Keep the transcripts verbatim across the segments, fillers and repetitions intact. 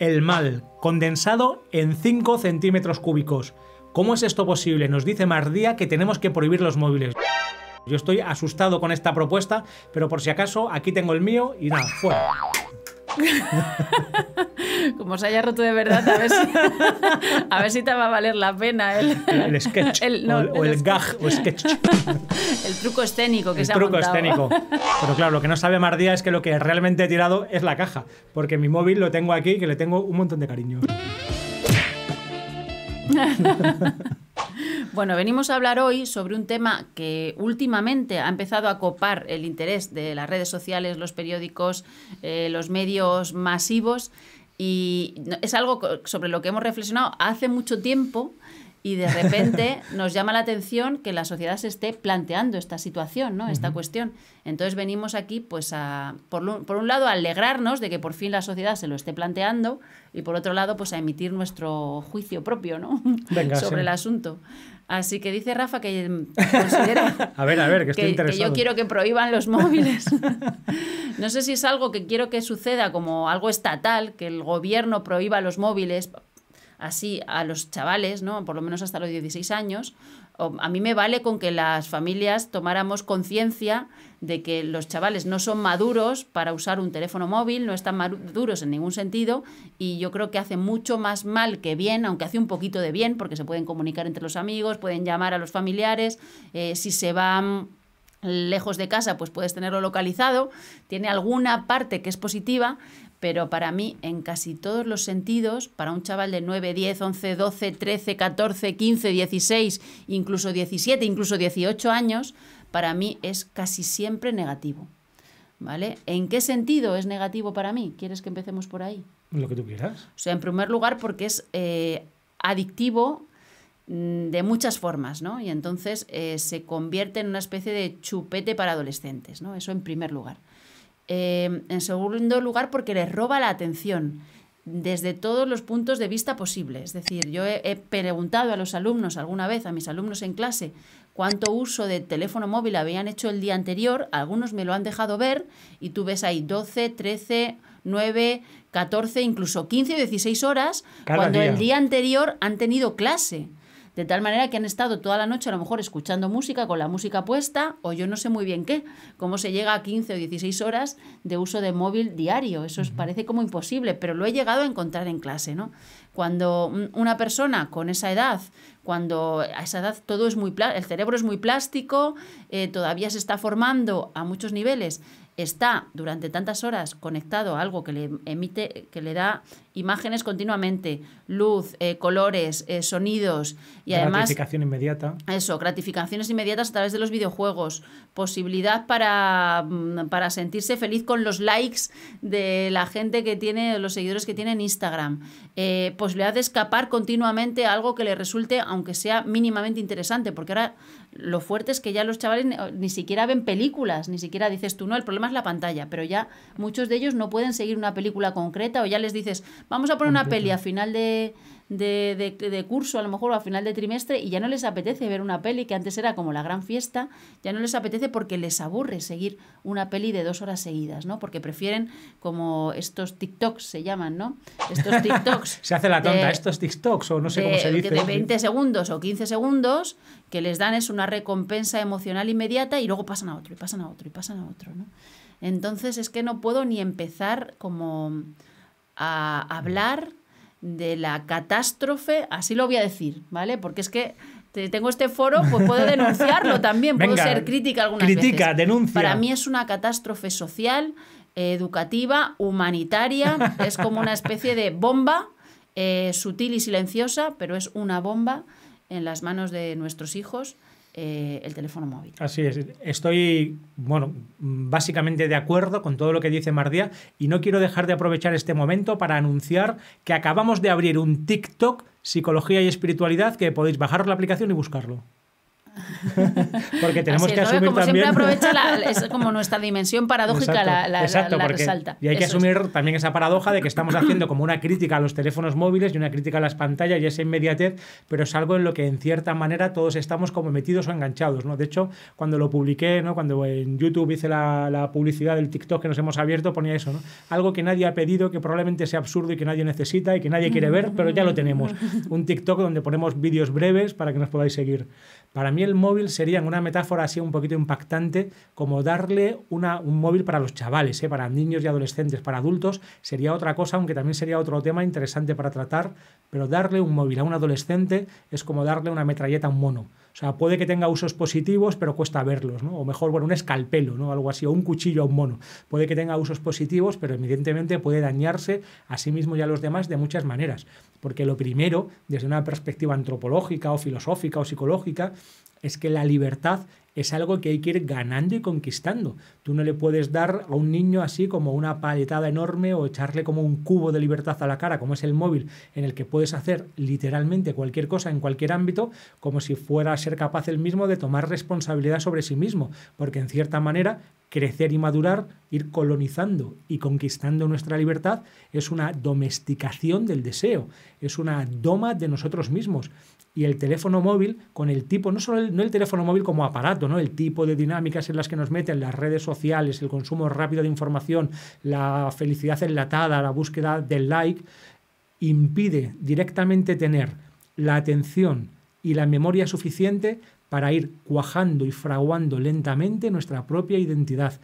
el mal, condensado en cinco centímetros cúbicos. ¿Cómo es esto posible? Nos dice Mardía que tenemos que prohibir los móviles. Yo estoy asustado con esta propuesta, pero por si acaso, aquí tengo el mío y nada, fuera. Como se haya roto de verdad, a ver si, a ver si te va a valer la pena el, el sketch el, no, o el, el, o el gag o sketch. El truco escénico que el se ha truco montado. Escénico. Pero claro, lo que no sabe Mardía es que lo que realmente he tirado es la caja, porque mi móvil lo tengo aquí, que le tengo un montón de cariño. Bueno, venimos a hablar hoy sobre un tema que últimamente ha empezado a copar el interés de las redes sociales, los periódicos, eh, los medios masivos, y es algo sobre lo que hemos reflexionado hace mucho tiempo y de repente nos llama la atención que la sociedad se esté planteando esta situación, ¿no? Esta uh-huh. cuestión. Entonces venimos aquí pues a, por, lo, por un lado, a alegrarnos de que por fin la sociedad se lo esté planteando y por otro lado pues a emitir nuestro juicio propio, ¿no? Venga, sobre sí. el asunto. Así que dice Rafa que considera a ver, a ver, que, estoy que, interesado. que yo quiero que prohíban los móviles. No sé si es algo que quiero que suceda como algo estatal, que el gobierno prohíba los móviles así a los chavales, ¿no? Por lo menos hasta los dieciséis años. O, a mí me vale con que las familias tomáramos conciencia de que los chavales no son maduros para usar un teléfono móvil, no están maduros en ningún sentido, y yo creo que hace mucho más mal que bien, aunque hace un poquito de bien, porque se pueden comunicar entre los amigos, pueden llamar a los familiares, eh, si se van lejos de casa, pues puedes tenerlo localizado. Tiene alguna parte que es positiva, pero para mí, en casi todos los sentidos, para un chaval de nueve, diez, once, doce, trece, catorce, quince, dieciséis, incluso diecisiete, incluso dieciocho años, para mí es casi siempre negativo, ¿vale? ¿En qué sentido es negativo para mí? ¿Quieres que empecemos por ahí? Lo que tú quieras. O sea, en primer lugar, porque es eh, adictivo de muchas formas, ¿no? Y entonces eh, se convierte en una especie de chupete para adolescentes, ¿no? Eso en primer lugar. Eh, en segundo lugar, porque les roba la atención desde todos los puntos de vista posibles. Es decir, yo he, he preguntado a los alumnos alguna vez, a mis alumnos en clase, cuánto uso de teléfono móvil habían hecho el día anterior. Algunos me lo han dejado ver y tú ves ahí doce, trece, nueve, catorce, incluso quince o dieciséis horas cada cuando día. El día anterior han tenido clase. De tal manera que han estado toda la noche a lo mejor escuchando música, con la música puesta, o yo no sé muy bien qué, cómo se llega a quince o dieciséis horas de uso de móvil diario. Eso os parece como imposible, pero lo he llegado a encontrar en clase, ¿no? Cuando una persona con esa edad, cuando a esa edad todo es muy plástico, el cerebro es muy plástico, eh, todavía se está formando a muchos niveles, está durante tantas horas conectado a algo que le emite, que le da imágenes continuamente, luz, eh, colores, eh, sonidos y además... Gratificación inmediata. Eso, gratificaciones inmediatas a través de los videojuegos, posibilidad para, para sentirse feliz con los likes de la gente que tiene, los seguidores que tiene en Instagram, eh, posibilidad de escapar continuamente a algo que le resulte, aunque sea mínimamente interesante, porque ahora lo fuerte es que ya los chavales ni, ni siquiera ven películas, ni siquiera dices tú, no, el problema es la pantalla, pero ya muchos de ellos no pueden seguir una película concreta, o ya les dices, vamos a poner una peli a final de, de, de, de curso, a lo mejor, o a final de trimestre, y ya no les apetece ver una peli, que antes era como la gran fiesta, ya no les apetece porque les aburre seguir una peli de dos horas seguidas, ¿no? Porque prefieren, como estos TikToks se llaman, ¿no? Estos TikToks. Se hace la tonta, de, estos TikToks, o no sé de, cómo se dice. Que de veinte segundos o quince segundos, que les dan es una recompensa emocional inmediata, y luego pasan a otro, y pasan a otro, y pasan a otro, ¿no? Entonces es que no puedo ni empezar como... a hablar de la catástrofe, así lo voy a decir, ¿vale? Porque es que tengo este foro, pues puedo denunciarlo también, puedo Venga, ser crítica algunas critica, veces. Critica, denuncia. Para mí es una catástrofe social, educativa, humanitaria, es como una especie de bomba, eh, sutil y silenciosa, pero es una bomba en las manos de nuestros hijos. Eh, el teléfono móvil. Así es. Estoy, bueno, básicamente de acuerdo con todo lo que dice Mardía, y no quiero dejar de aprovechar este momento para anunciar que acabamos de abrir un TikTok, Psicología y Espiritualidad, que podéis bajaros la aplicación y buscarlo. Porque tenemos así que asumir como también... Siempre aprovecha la, es como nuestra dimensión paradójica, exacto, la, la, exacto, la, la resalta. Y hay que eso asumir es. también esa paradoja de que estamos haciendo como una crítica a los teléfonos móviles y una crítica a las pantallas y esa inmediatez, pero es algo en lo que en cierta manera todos estamos como metidos o enganchados, ¿no? De hecho, cuando lo publiqué, ¿no? Cuando en YouTube hice la, la publicidad del TikTok que nos hemos abierto, ponía eso, ¿no? Algo que nadie ha pedido, que probablemente sea absurdo y que nadie necesita y que nadie quiere ver, pero ya lo tenemos. Un TikTok donde ponemos vídeos breves para que nos podáis seguir. Para mí el móvil sería, en una metáfora así un poquito impactante, como darle una, un móvil para los chavales, ¿eh? Para niños y adolescentes, para adultos sería otra cosa, aunque también sería otro tema interesante para tratar, pero darle un móvil a un adolescente es como darle una metralleta a un mono. O sea, puede que tenga usos positivos, pero cuesta verlos, ¿no? O mejor, bueno, un escalpelo, ¿no? Algo así, o un cuchillo a un mono. Puede que tenga usos positivos, pero evidentemente puede dañarse a sí mismo y a los demás de muchas maneras. Porque lo primero, desde una perspectiva antropológica o filosófica o psicológica, es que la libertad es algo que hay que ir ganando y conquistando. Tú no le puedes dar a un niño así como una paletada enorme o echarle como un cubo de libertad a la cara, como es el móvil, en el que puedes hacer literalmente cualquier cosa en cualquier ámbito, como si fuera a ser capaz él mismo de tomar responsabilidad sobre sí mismo, porque en cierta manera crecer y madurar, ir colonizando y conquistando nuestra libertad es una domesticación del deseo, es una doma de nosotros mismos. Y el teléfono móvil, con el tipo, no solo el, no el teléfono móvil como aparato, ¿no? El tipo de dinámicas en las que nos meten las redes sociales, el consumo rápido de información, la felicidad enlatada, la búsqueda del like, impide directamente tener la atención y la memoria suficiente para ir cuajando y fraguando lentamente nuestra propia identidad.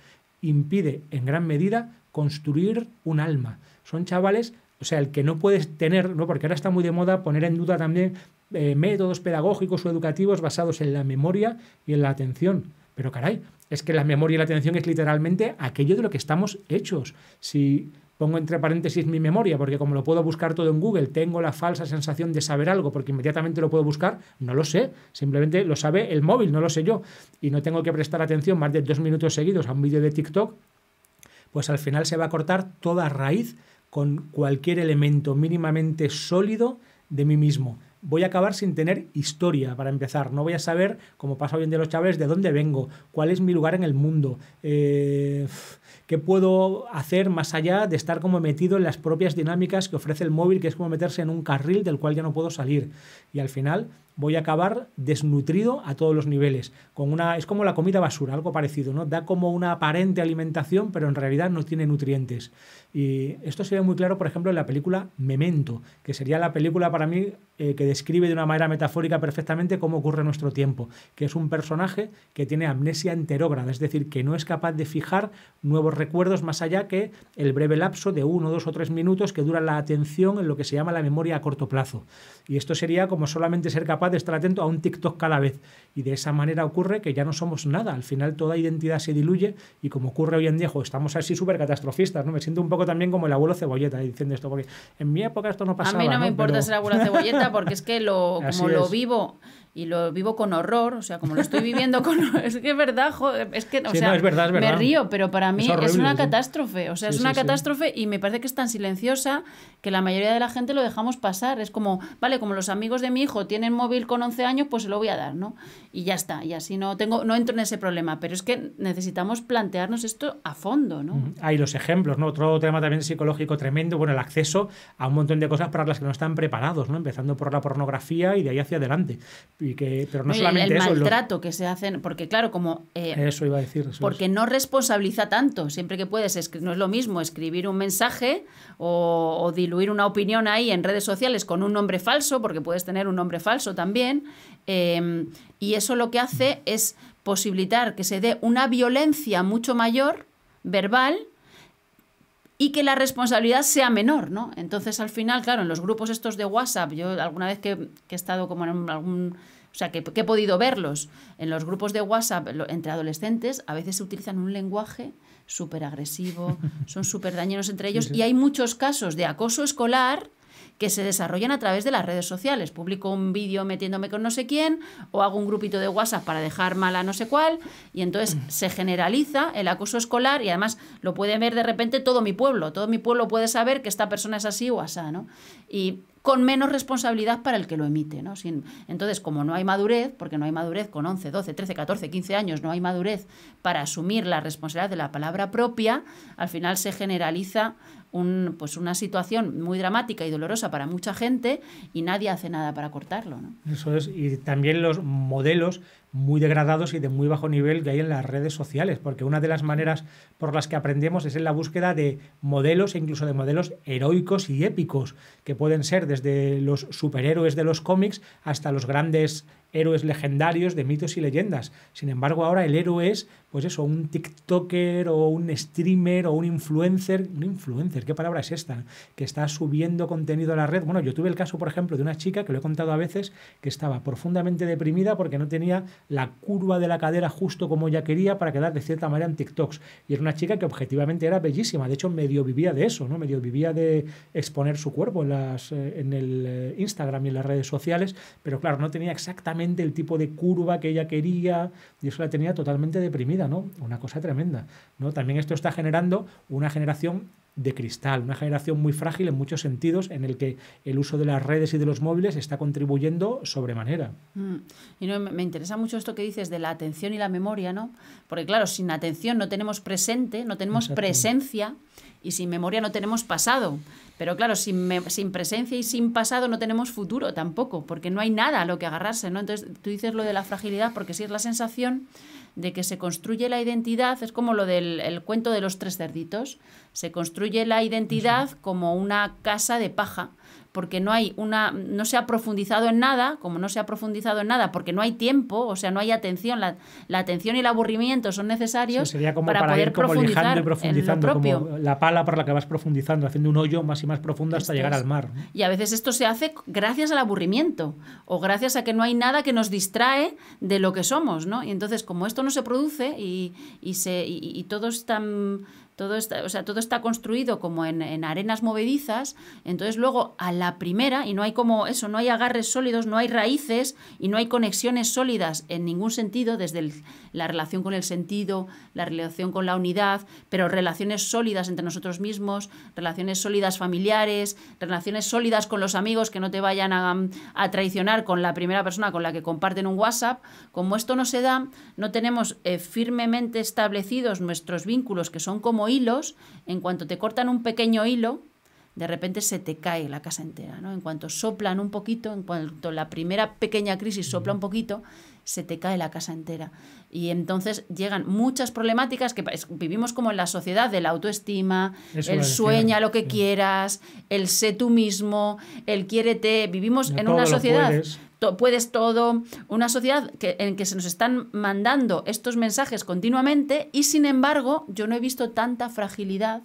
Impide, en gran medida, construir un alma. Son chavales, o sea, el que no puedes tener, ¿no? Porque ahora está muy de moda poner en duda también eh, métodos pedagógicos o educativos basados en la memoria y en la atención. Pero caray, es que la memoria y la atención es literalmente aquello de lo que estamos hechos. Si... Pongo entre paréntesis mi memoria, porque como lo puedo buscar todo en Google, tengo la falsa sensación de saber algo, porque inmediatamente lo puedo buscar, no lo sé, simplemente lo sabe el móvil, no lo sé yo, y no tengo que prestar atención más de dos minutos seguidos a un vídeo de TikTok, pues al final se va a cortar toda raíz con cualquier elemento mínimamente sólido de mí mismo. Voy a acabar sin tener historia, para empezar. No voy a saber, como pasa hoy en día los chavales, de dónde vengo, cuál es mi lugar en el mundo, eh, qué puedo hacer más allá de estar como metido en las propias dinámicas que ofrece el móvil, que es como meterse en un carril del cual ya no puedo salir. Y al final voy a acabar desnutrido a todos los niveles. Con una, es como la comida basura, algo parecido, ¿no? Da como una aparente alimentación, pero en realidad no tiene nutrientes. Y esto se ve muy claro, por ejemplo, en la película Memento, que sería la película para mí eh, que describe de una manera metafórica perfectamente cómo ocurre nuestro tiempo, que es un personaje que tiene amnesia enterógrada, es decir, que no es capaz de fijar nuevos recuerdos más allá que el breve lapso de uno, dos o tres minutos que dura la atención en lo que se llama la memoria a corto plazo. Y esto sería como solamente ser capaz de estar atento a un TikTok cada vez. Y de esa manera ocurre que ya no somos nada. Al final toda identidad se diluye y como ocurre hoy en día, jo, estamos así súper catastrofistas, ¿no? Me siento un poco también como el abuelo Cebolleta diciendo esto, porque en mi época esto no pasaba. A mí no me, ¿no? importa Pero... ser abuelo Cebolleta, porque es que lo, como lo vivo... Y lo vivo con horror, o sea, como lo estoy viviendo con... Es que es verdad, joder, es que, o sí, sea, no, es verdad, es verdad. Me río, pero para mí es, horrible, es una ¿sí? catástrofe, o sea, sí, es una sí, catástrofe sí. Y me parece que es tan silenciosa que la mayoría de la gente lo dejamos pasar. Es como, vale, como los amigos de mi hijo tienen móvil con once años, pues se lo voy a dar, ¿no? Y ya está, y así no tengo no entro en ese problema, pero es que necesitamos plantearnos esto a fondo, ¿no? Mm-hmm. Hay los ejemplos, ¿no? Otro tema también psicológico tremendo, bueno, el acceso a un montón de cosas para las que no están preparados, ¿no? Empezando por la pornografía y de ahí hacia adelante. Y que, pero no y solamente el eso, maltrato lo... que se hacen, porque claro, como eh, eso iba a decir eso porque es. no responsabiliza tanto, siempre que puedes, es, no es lo mismo escribir un mensaje o, o diluir una opinión ahí en redes sociales con un nombre falso, porque puedes tener un nombre falso también, eh, y eso lo que hace es posibilitar que se dé una violencia mucho mayor, verbal, y que la responsabilidad sea menor, ¿no? Entonces, al final, claro, en los grupos estos de WhatsApp, yo alguna vez que, que he estado como en algún... O sea, que, que he podido verlos, en los grupos de WhatsApp entre adolescentes, a veces se utilizan un lenguaje súper agresivo, son súper dañinos entre ellos, sí, sí. Y hay muchos casos de acoso escolar que se desarrollan a través de las redes sociales. Publico un vídeo metiéndome con no sé quién, o hago un grupito de WhatsApp para dejar mal a no sé cuál, y entonces se generaliza el acoso escolar, y además lo puede ver de repente todo mi pueblo. Todo mi pueblo puede saber que esta persona es así o asá, ¿no? Y con menos responsabilidad para el que lo emite, ¿no? Sin, entonces, como no hay madurez, porque no hay madurez con once, doce, trece, catorce, quince años, no hay madurez para asumir la responsabilidad de la palabra propia, al final se generaliza un, pues una situación muy dramática y dolorosa para mucha gente y nadie hace nada para cortarlo, ¿no? Eso es, y también los modelos muy degradados y de muy bajo nivel que hay en las redes sociales, porque una de las maneras por las que aprendemos es en la búsqueda de modelos, e incluso de modelos heroicos y épicos, que pueden ser desde los superhéroes de los cómics hasta los grandes héroes legendarios de mitos y leyendas. Sin embargo, ahora el héroe es, pues eso, un tiktoker o un streamer o un influencer. ¿Un influencer? ¿Qué palabra es esta? Que está subiendo contenido a la red. Bueno, yo tuve el caso, por ejemplo, de una chica, que lo he contado a veces, que estaba profundamente deprimida porque no tenía la curva de la cadera justo como ella quería para quedar de cierta manera en TikToks. Y era una chica que objetivamente era bellísima. De hecho, medio vivía de eso, ¿no? Medio vivía de exponer su cuerpo en, las, en el Instagram y en las redes sociales. Pero claro, no tenía exactamente el tipo de curva que ella quería y eso la tenía totalmente deprimida, ¿no? Una cosa tremenda, ¿no? También esto está generando una generación de cristal, una generación muy frágil en muchos sentidos, en el que el uso de las redes y de los móviles está contribuyendo sobremanera. Mm. Y no, me interesa mucho esto que dices de la atención y la memoria, ¿no? Porque claro, sin atención no tenemos presente, no tenemos presencia, y sin memoria no tenemos pasado. Pero claro, sin, sin presencia y sin pasado no tenemos futuro tampoco, porque no hay nada a lo que agarrarse, ¿no? Entonces tú dices lo de la fragilidad, porque sí es la sensación de que se construye la identidad, es como lo del el cuento de los tres cerditos, se construye la identidad sí. como una casa de paja, porque no hay una, no se ha profundizado en nada, como no se ha profundizado en nada, porque no hay tiempo, o sea, no hay atención, la, la atención y el aburrimiento son necesarios, sí, sería como para, para poder ir como profundizar lijando y profundizando, en lo propio. Como la pala por la que vas profundizando, haciendo un hoyo más y más profundo hasta esto llegar es. al mar, ¿no? Y a veces esto se hace gracias al aburrimiento, o gracias a que no hay nada que nos distrae de lo que somos, ¿no? Y entonces, como esto no se produce y, y, se, y, y todo es tan... Todo está, o sea, todo está construido como en, en arenas movedizas, entonces luego a la primera, y no hay como eso, no hay agarres sólidos, no hay raíces y no hay conexiones sólidas en ningún sentido, desde el, la relación con el sentido, la relación con la unidad, pero relaciones sólidas entre nosotros mismos, relaciones sólidas familiares, relaciones sólidas con los amigos que no te vayan a, a traicionar con la primera persona con la que comparten un WhatsApp. Como esto no se da, no tenemos eh, firmemente establecidos nuestros vínculos, que son como hilos. En cuanto te cortan un pequeño hilo, de repente se te cae la casa entera, ¿no? En cuanto soplan un poquito, en cuanto la primera pequeña crisis sopla un poquito, se te cae la casa entera. Y entonces llegan muchas problemáticas que vivimos como en la sociedad de la autoestima, Eso el sueña lo que sí. quieras, el sé tú mismo, el quiérete. Vivimos no en una sociedad... Puedes. To, puedes todo, una sociedad que, en que se nos están mandando estos mensajes continuamente, y sin embargo yo no he visto tanta fragilidad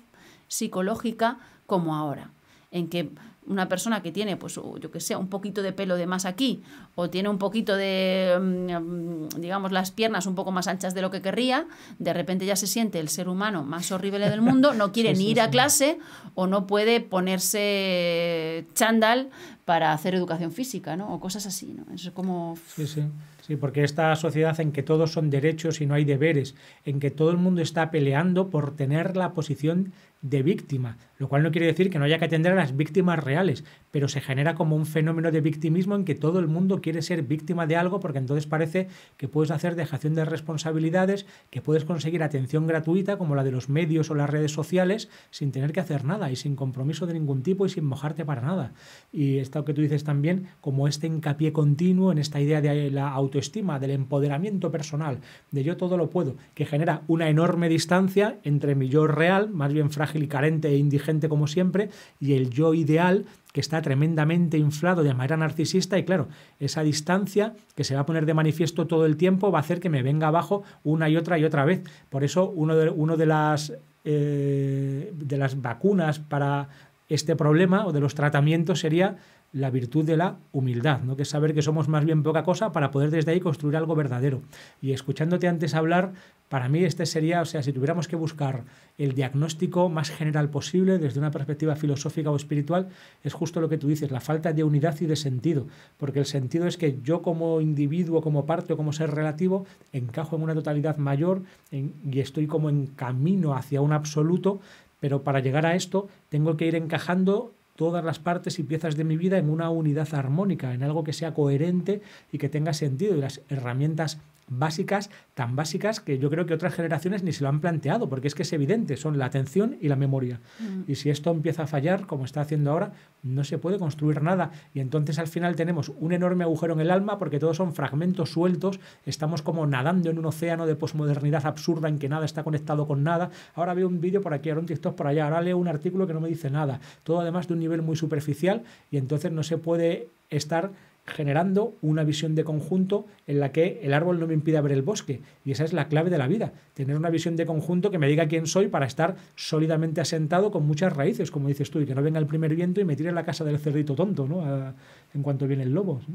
psicológica como ahora, en que una persona que tiene, pues yo que sé, un poquito de pelo de más aquí, o tiene un poquito de, digamos, las piernas un poco más anchas de lo que querría, de repente ya se siente el ser humano más horrible del mundo, no quiere sí, ni sí, ir sí. a clase, o no puede ponerse chándal para hacer educación física, ¿no? O cosas así, ¿no? Es como... Sí, sí. Sí, porque esta sociedad en que todos son derechos y no hay deberes, en que todo el mundo está peleando por tener la posición de víctima, lo cual no quiere decir que no haya que atender a las víctimas reales, pero se genera como un fenómeno de victimismo en que todo el mundo quiere ser víctima de algo, porque entonces parece que puedes hacer dejación de responsabilidades, que puedes conseguir atención gratuita como la de los medios o las redes sociales sin tener que hacer nada y sin compromiso de ningún tipo y sin mojarte para nada. Y esto que tú dices también, como este hincapié continuo en esta idea de la autoestima, autoestima, del empoderamiento personal, de yo todo lo puedo, que genera una enorme distancia entre mi yo real, más bien frágil y carente e indigente como siempre, y el yo ideal, que está tremendamente inflado de manera narcisista. Y claro, esa distancia que se va a poner de manifiesto todo el tiempo va a hacer que me venga abajo una y otra y otra vez. Por eso uno de, uno de las, eh, de las vacunas para este problema, o de los tratamientos, sería la virtud de la humildad, ¿no? Que es saber que somos más bien poca cosa para poder desde ahí construir algo verdadero. Y escuchándote antes hablar, para mí este sería, o sea, si tuviéramos que buscar el diagnóstico más general posible desde una perspectiva filosófica o espiritual, es justo lo que tú dices, la falta de unidad y de sentido. Porque el sentido es que yo como individuo, como parte o como ser relativo, encajo en una totalidad mayor en, y estoy como en camino hacia un absoluto, pero para llegar a esto tengo que ir encajando todas las partes y piezas de mi vida en una unidad armónica, en algo que sea coherente y que tenga sentido. Y las herramientas básicas, tan básicas que yo creo que otras generaciones ni se lo han planteado, porque es que es evidente, son la atención y la memoria. Mm. Y si esto empieza a fallar, como está haciendo ahora, no se puede construir nada. Y entonces al final tenemos un enorme agujero en el alma, porque todos son fragmentos sueltos, estamos como nadando en un océano de posmodernidad absurda en que nada está conectado con nada. Ahora veo un vídeo por aquí, ahora un TikTok por allá, ahora leo un artículo que no me dice nada. Todo además de un nivel muy superficial, y entonces no se puede estar generando una visión de conjunto en la que el árbol no me impida ver el bosque. Y esa es la clave de la vida, tener una visión de conjunto que me diga quién soy para estar sólidamente asentado con muchas raíces, como dices tú, y que no venga el primer viento y me tire a la casa del cerdito tonto, ¿no? A, en cuanto viene el lobo, ¿sí?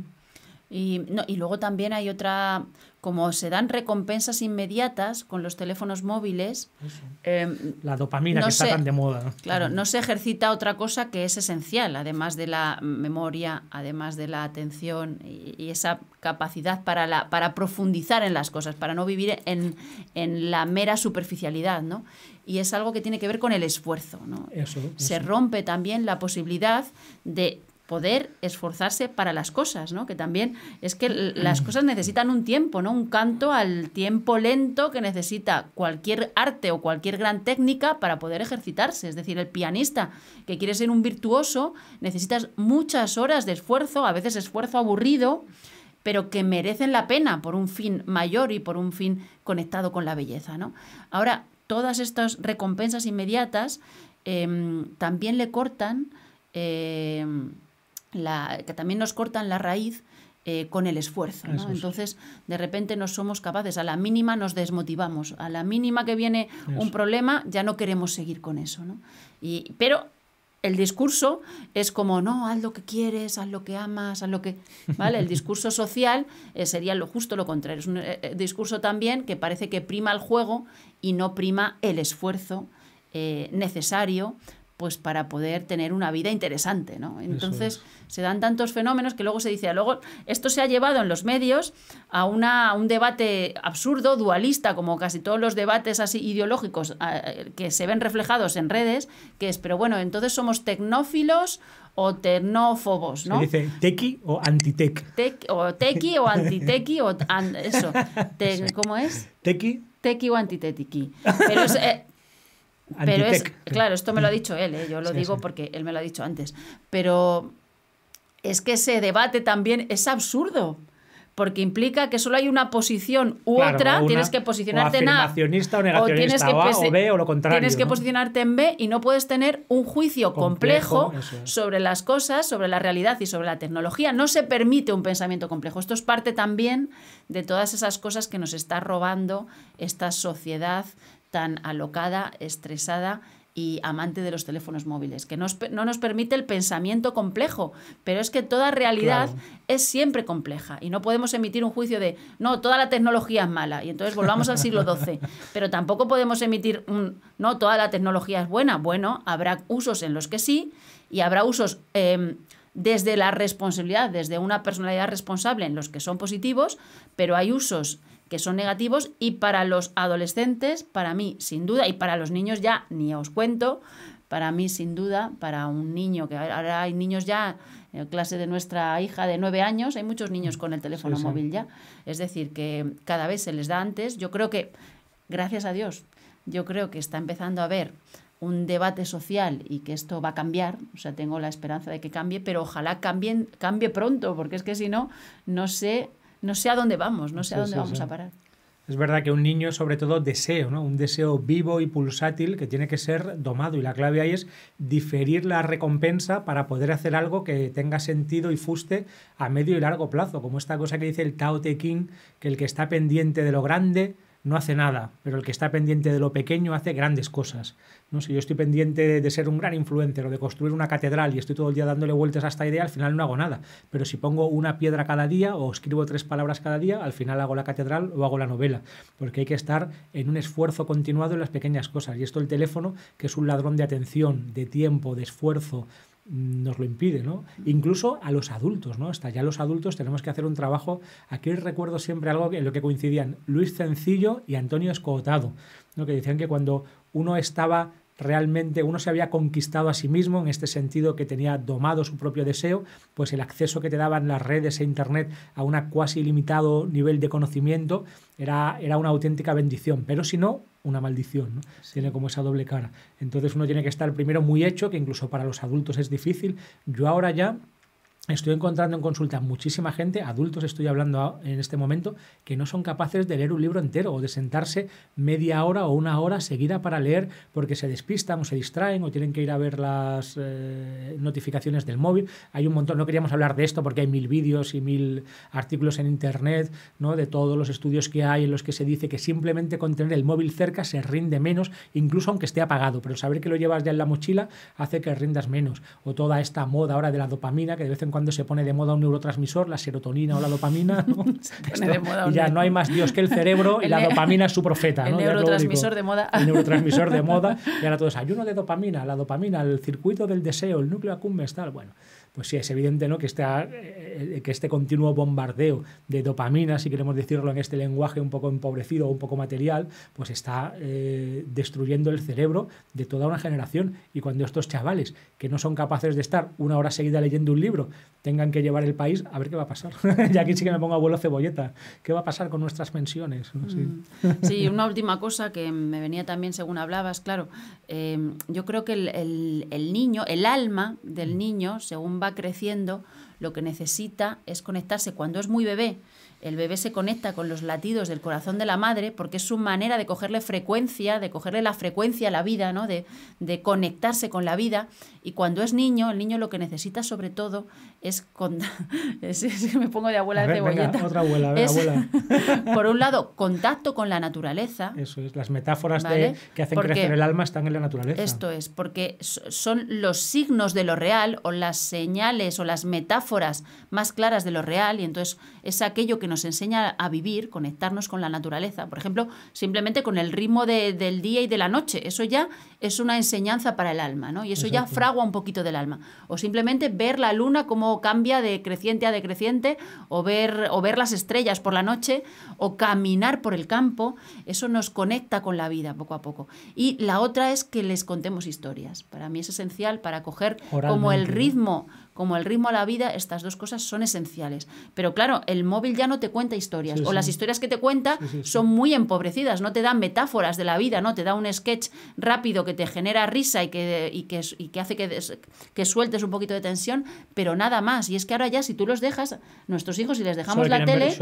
Y, no, y luego también hay otra, como se dan recompensas inmediatas con los teléfonos móviles. Eh, la dopamina no que se, está tan de moda, ¿no? Claro, no se ejercita otra cosa que es esencial, además de la memoria, además de la atención y, y esa capacidad para, la, para profundizar en las cosas, para no vivir en, en la mera superficialidad, ¿no? Y es algo que tiene que ver con el esfuerzo, ¿no? Eso, eso. Se rompe también la posibilidad de poder esforzarse para las cosas, ¿no? Que también es que las cosas necesitan un tiempo, ¿no? Un canto al tiempo lento que necesita cualquier arte o cualquier gran técnica para poder ejercitarse. Es decir, el pianista que quiere ser un virtuoso necesitas muchas horas de esfuerzo, a veces esfuerzo aburrido, pero que merecen la pena por un fin mayor y por un fin conectado con la belleza, ¿no? Ahora, todas estas recompensas inmediatas eh, también le cortan... Eh, La, que también nos cortan la raíz eh, con el esfuerzo, ¿no? Entonces, de repente no somos capaces, a la mínima nos desmotivamos, a la mínima que viene eso. Un problema ya no queremos seguir con eso, ¿no? Y, pero el discurso es como, no, haz lo que quieres, haz lo que amas, haz lo que... ¿Vale? El discurso social eh, sería lo justo lo contrario, es un eh, discurso también que parece que prima el juego y no prima el esfuerzo eh, necesario pues para poder tener una vida interesante, ¿no? Entonces se dan tantos fenómenos que luego se dice, luego esto se ha llevado en los medios a, una, a un debate absurdo, dualista, como casi todos los debates así ideológicos a, que se ven reflejados en redes, que es, pero bueno, entonces somos tecnófilos o tecnófobos, ¿no? Se dice tequi o antitec. Tec, o tequi o antitequi o an, eso. Te, ¿Cómo es? Tequi. Tequi o antitequi. Pero es... Eh, Pero es, claro, esto me lo ha dicho él, ¿eh? Yo lo sí, digo sí. porque él me lo ha dicho antes. Pero es que ese debate también es absurdo, porque implica que solo hay una posición u claro, otra, una, tienes que posicionarte en A, o afirmacionista o negacionista, o, o A o B o lo contrario. Tienes que ¿no? posicionarte en B y no puedes tener un juicio complejo, complejo es. sobre las cosas, sobre la realidad y sobre la tecnología. No se permite un pensamiento complejo. Esto es parte también de todas esas cosas que nos está robando esta sociedad tan alocada, estresada y amante de los teléfonos móviles, que nos, no nos permite el pensamiento complejo, pero es que toda realidad claro. es siempre compleja y no podemos emitir un juicio de, no, toda la tecnología es mala y entonces volvamos al siglo doce, pero tampoco podemos emitir un, no, toda la tecnología es buena. Bueno, habrá usos en los que sí y habrá usos eh, desde la responsabilidad, desde una personalidad responsable en los que son positivos, pero hay usos que son negativos y para los adolescentes, para mí, sin duda, y para los niños ya, ni os cuento, para mí, sin duda, para un niño, que ahora hay niños ya, en clase de nuestra hija de nueve años, hay muchos niños con el teléfono sí, sí. móvil ya. Es decir, que cada vez se les da antes. Yo creo que, gracias a Dios, yo creo que está empezando a haber un debate social y que esto va a cambiar, o sea, tengo la esperanza de que cambie, pero ojalá cambie, cambie pronto, porque es que si no, no sé... No sé a dónde vamos, no sé a dónde sí, sí, vamos sí. a parar. Es verdad que un niño, sobre todo, deseo, ¿no? Un deseo vivo y pulsátil que tiene que ser domado. Y la clave ahí es diferir la recompensa para poder hacer algo que tenga sentido y fuste a medio y largo plazo. Como esta cosa que dice el Tao Te Ching, que el que está pendiente de lo grande no hace nada, pero el que está pendiente de lo pequeño hace grandes cosas, ¿no? Si yo estoy pendiente de ser un gran influencer o de construir una catedral y estoy todo el día dándole vueltas a esta idea, al final no hago nada. Pero si pongo una piedra cada día o escribo tres palabras cada día, al final hago la catedral o hago la novela, porque hay que estar en un esfuerzo continuado en las pequeñas cosas. Y esto el teléfono, que es un ladrón de atención, de tiempo, de esfuerzo, nos lo impide, ¿no? Incluso a los adultos, ¿no? Hasta ya los adultos tenemos que hacer un trabajo. Aquí recuerdo siempre algo en lo que coincidían Luis Cencillo y Antonio Escotado, ¿no? Que decían que cuando uno estaba realmente uno se había conquistado a sí mismo en este sentido, que tenía domado su propio deseo, pues el acceso que te daban las redes e internet a un cuasi ilimitado nivel de conocimiento era, era una auténtica bendición, pero si no, una maldición, ¿no? Sí. Tiene como esa doble cara. Entonces uno tiene que estar primero muy hecho, que incluso para los adultos es difícil. Yo ahora ya estoy encontrando en consulta muchísima gente, adultos estoy hablando en este momento, que no son capaces de leer un libro entero o de sentarse media hora o una hora seguida para leer, porque se despistan o se distraen o tienen que ir a ver las eh, notificaciones del móvil. Hay un montón, no queríamos hablar de esto porque hay mil vídeos y mil artículos en internet, ¿no?, de todos los estudios que hay en los que se dice que simplemente con tener el móvil cerca se rinde menos, incluso aunque esté apagado, pero saber que lo llevas ya en la mochila hace que rindas menos. O toda esta moda ahora de la dopamina, que de vez en cuando cuando se pone de moda un neurotransmisor, la serotonina o la dopamina, ¿no? Se pone Esto, de moda y ya no hay más Dios que el cerebro, y la dopamina es su profeta, ¿no? El neurotransmisor de moda. El neurotransmisor de moda. Y ahora todos, ayuno de dopamina, la dopamina, el circuito del deseo, el núcleo accumbens, tal. Bueno, pues sí, es evidente, ¿no?, que, este, que este continuo bombardeo de dopamina, si queremos decirlo en este lenguaje un poco empobrecido o un poco material, pues está eh, destruyendo el cerebro de toda una generación. Y cuando estos chavales, que no son capaces de estar una hora seguida leyendo un libro, tengan que llevar el país, a ver qué va a pasar. Y aquí sí que me pongo abuelo cebolleta. ¿Qué va a pasar con nuestras pensiones? Sí, sí, una última cosa que me venía también según hablabas, claro. Eh, yo creo que el, el, el niño, el alma del niño, según va creciendo, lo que necesita es conectarse. Cuando es muy bebé, el bebé se conecta con los latidos del corazón de la madre, porque es su manera de cogerle frecuencia, de cogerle la frecuencia a la vida, ¿no?, de, de conectarse con la vida. Y cuando es niño, el niño lo que necesita sobre todo es... Con... es, es que me pongo de abuela de cebolleta. Venga, otra abuela, a ver, es, abuela. Por un lado, contacto con la naturaleza. Eso es, las metáforas, ¿vale?, de, que hacen porque crecer el alma están en la naturaleza. Esto es, porque son los signos de lo real, o las señales o las metáforas más claras de lo real, y entonces es aquello que nos enseña a vivir, conectarnos con la naturaleza, por ejemplo, simplemente con el ritmo de, del día y de la noche. Eso ya es una enseñanza para el alma, ¿no? Y eso Exacto. ya fragua un poquito del alma. O simplemente ver la luna cómo cambia de creciente a decreciente, o ver, o ver las estrellas por la noche, o caminar por el campo. Eso nos conecta con la vida poco a poco. Y la otra es que les contemos historias. Para mí es esencial para coger Oralmente. como el ritmo como el ritmo a la vida. Estas dos cosas son esenciales. Pero claro, el móvil ya no te cuenta historias, sí, o sí. las historias que te cuenta sí, sí, sí. son muy empobrecidas, no te dan metáforas de la vida, no te da un sketch rápido que te genera risa y que, y que, y que hace que, des, que sueltes un poquito de tensión, pero nada más. Y es que ahora ya, si tú los dejas, nuestros hijos, si les dejamos la tele,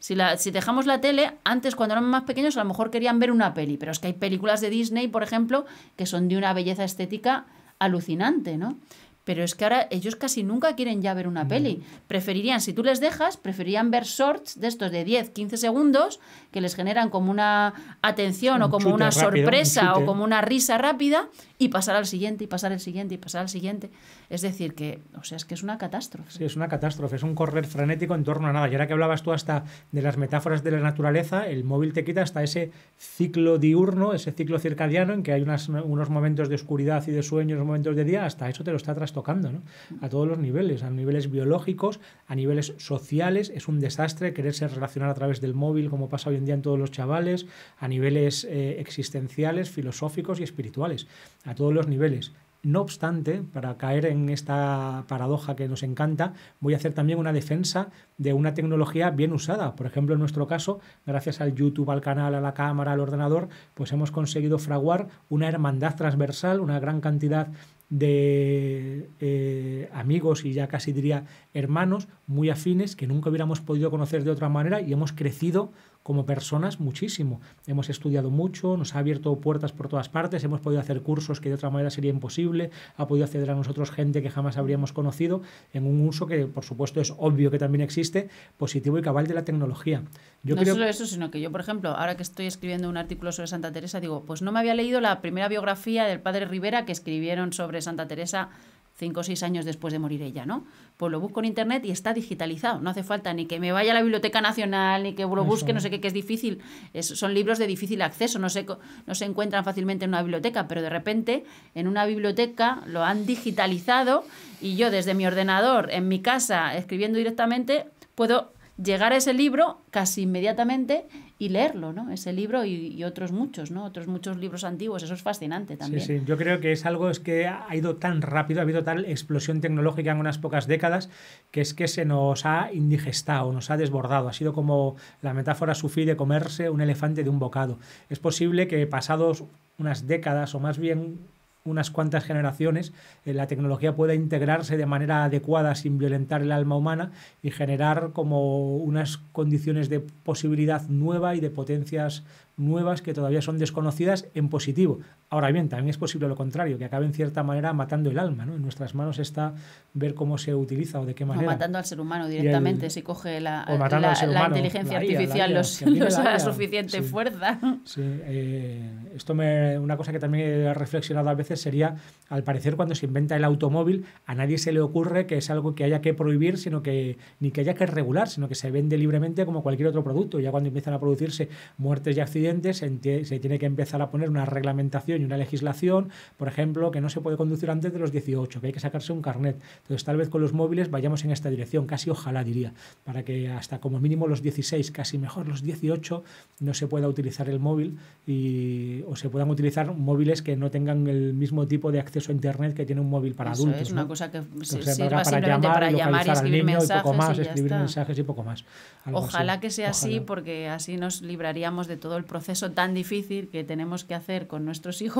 si, la, si dejamos la tele, antes cuando eran más pequeños a lo mejor querían ver una peli, pero es que hay películas de Disney, por ejemplo, que son de una belleza estética alucinante, ¿no? Pero es que ahora ellos casi nunca quieren ya ver una peli. Preferirían, si tú les dejas, preferirían ver shorts de estos de diez, quince segundos, que les generan como una atención un o como una rápido, sorpresa un o como una risa rápida, y pasar al siguiente, y pasar al siguiente, y pasar al siguiente. Es decir, que, o sea, es que es una catástrofe. Sí, es una catástrofe, es un correr frenético en torno a nada. Y ahora que hablabas tú hasta de las metáforas de la naturaleza, el móvil te quita hasta ese ciclo diurno, ese ciclo circadiano, en que hay unas, unos momentos de oscuridad y de sueño, unos momentos de día, hasta eso te lo está trastornando. Tocando, ¿no? A todos los niveles, a niveles biológicos, a niveles sociales. Es un desastre quererse relacionar a través del móvil, como pasa hoy en día en todos los chavales, a niveles eh, existenciales, filosóficos y espirituales, a todos los niveles. No obstante, para caer en esta paradoja que nos encanta, voy a hacer también una defensa de una tecnología bien usada. Por ejemplo, en nuestro caso, gracias al YouTube, al canal, a la cámara, al ordenador, pues hemos conseguido fraguar una hermandad transversal, una gran cantidad de eh, amigos y ya casi diría hermanos muy afines que nunca hubiéramos podido conocer de otra manera, y hemos crecido como personas muchísimo. Hemos estudiado mucho, nos ha abierto puertas por todas partes, hemos podido hacer cursos que de otra manera sería imposible, ha podido acceder a nosotros gente que jamás habríamos conocido, en un uso que por supuesto es obvio que también existe, positivo y cabal de la tecnología. Yo no creo... solo eso, sino que yo, por ejemplo, ahora que estoy escribiendo un artículo sobre Santa Teresa, digo, pues no me había leído la primera biografía del Padre Rivera que escribieron sobre Santa Teresa cinco o seis años después de morir ella, ¿no? Pues lo busco en internet y está digitalizado. No hace falta ni que me vaya a la Biblioteca Nacional, ni que lo busque, Eso. no sé qué, que es difícil. Es, son libros de difícil acceso, no se, no se encuentran fácilmente en una biblioteca, pero de repente en una biblioteca lo han digitalizado, y yo desde mi ordenador, en mi casa, escribiendo directamente, puedo... llegar a ese libro casi inmediatamente y leerlo, ¿no? Ese libro y, y otros muchos, ¿no? Otros muchos libros antiguos. Eso es fascinante también. Sí, sí. Yo creo que es algo es que ha ido tan rápido, ha habido tal explosión tecnológica en unas pocas décadas, que es que se nos ha indigestado, nos ha desbordado. Ha sido como la metáfora sufí de comerse un elefante de un bocado. Es posible que pasados unas décadas, o más bien unas cuantas generaciones, eh, la tecnología pueda integrarse de manera adecuada sin violentar el alma humana y generar como unas condiciones de posibilidad nueva y de potencias nuevas que todavía son desconocidas en positivo. Ahora bien, también es posible lo contrario, que acabe en cierta manera matando el alma, ¿no? En nuestras manos está ver cómo se utiliza o de qué manera. O matando al ser humano directamente, el, si coge la, la, la, humano, la inteligencia la I A, artificial, la I A, los, los la, la suficiente sí, fuerza. Sí, eh, esto me, una cosa que también he reflexionado a veces sería, al parecer cuando se inventa el automóvil, a nadie se le ocurre que es algo que haya que prohibir, sino que ni que haya que regular, sino que se vende libremente como cualquier otro producto. Ya cuando empiezan a producirse muertes y accidentes, se, se tiene que empezar a poner una reglamentación y una legislación, por ejemplo, que no se puede conducir antes de los dieciocho, que hay que sacarse un carnet. Entonces, tal vez con los móviles vayamos en esta dirección, casi ojalá diría, para que hasta como mínimo los dieciséis, casi mejor los dieciocho, no se pueda utilizar el móvil y, o se puedan utilizar móviles que no tengan el mismo tipo de acceso a internet que tiene un móvil para eso adultos. Es una ¿no? cosa que sí, se para, para llamar, para llamar y escribir mensajes y poco más, y escribir mensajes y poco más. Ojalá así. que sea ojalá. así, porque así nos libraríamos de todo el proceso tan difícil que tenemos que hacer con nuestros hijos.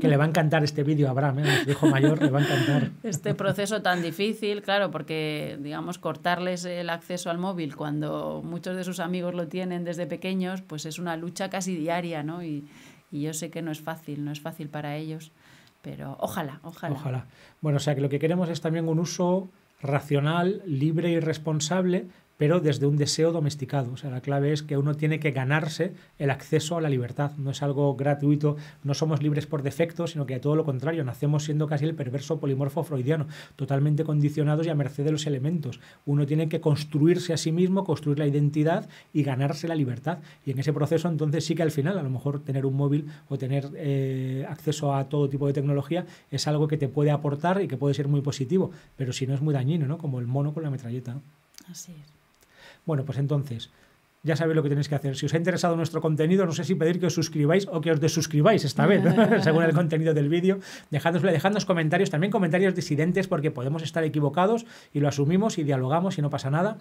Que le va a encantar este vídeo a Abraham, ¿eh? Nuestro hijo mayor, le va a encantar. Este proceso tan difícil, claro, porque, digamos, cortarles el acceso al móvil cuando muchos de sus amigos lo tienen desde pequeños, pues es una lucha casi diaria, ¿no? Y, y yo sé que no es fácil, no es fácil para ellos, pero ojalá, ojalá. Ojalá. Bueno, o sea, que lo que queremos es también un uso racional, libre y responsable, pero desde un deseo domesticado. O sea, la clave es que uno tiene que ganarse el acceso a la libertad. No es algo gratuito, no somos libres por defecto, sino que todo lo contrario, nacemos siendo casi el perverso polimorfo freudiano, totalmente condicionados y a merced de los elementos. Uno tiene que construirse a sí mismo, construir la identidad y ganarse la libertad. Y en ese proceso, entonces, sí que al final, a lo mejor tener un móvil o tener eh, acceso a todo tipo de tecnología es algo que te puede aportar y que puede ser muy positivo, pero si no es muy dañino, ¿no? Como el mono con la metralleta, ¿no? Así es. Bueno, pues entonces, ya sabéis lo que tenéis que hacer. Si os ha interesado nuestro contenido, no sé si pedir que os suscribáis o que os desuscribáis esta vez, según el contenido del vídeo. Dejadnoslo, dejadnos comentarios, también comentarios disidentes, porque podemos estar equivocados y lo asumimos y dialogamos y no pasa nada.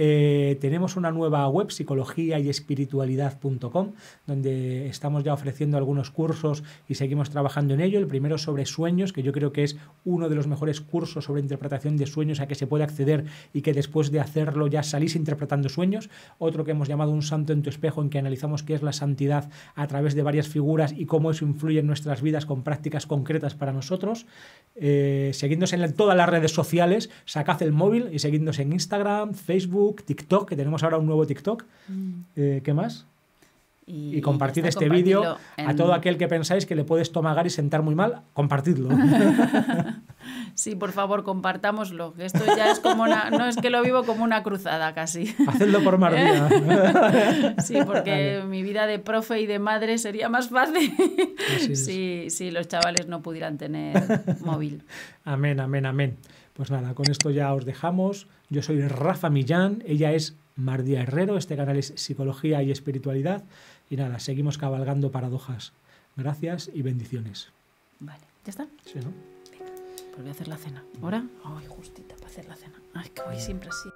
Eh, tenemos una nueva web, psicología y espiritualidad punto com, donde estamos ya ofreciendo algunos cursos y seguimos trabajando en ello. El primero sobre sueños, que yo creo que es uno de los mejores cursos sobre interpretación de sueños a que se puede acceder y que después de hacerlo ya salís interpretando sueños. Otro que hemos llamado Un santo en tu espejo, en que analizamos qué es la santidad a través de varias figuras y cómo eso influye en nuestras vidas con prácticas concretas para nosotros. Eh, seguidnos en todas las redes sociales, sacad el móvil y seguidnos en Instagram, Facebook, TikTok, que tenemos ahora un nuevo TikTok. Mm. Eh, ¿Qué más? Y, y compartid este vídeo en... a todo aquel que pensáis que le puede estomagar y sentar muy mal, compartidlo. Sí, por favor, compartámoslo. Esto ya es como una... No es que lo vivo como una cruzada casi. Hacedlo por Mardía. Sí, porque vale. Mi vida de profe y de madre sería más fácil si, si los chavales no pudieran tener móvil. Amén, amén, amén. Pues nada, con esto ya os dejamos. Yo soy Rafa Millán, ella es Mardía Herrero, este canal es Psicología y Espiritualidad. Y nada, seguimos cabalgando paradojas. Gracias y bendiciones. Vale, ¿ya está? Sí, ¿no? Venga, pues voy a hacer la cena. ¿Ahora? Ay, justita para hacer la cena. Ay, que voy siempre así.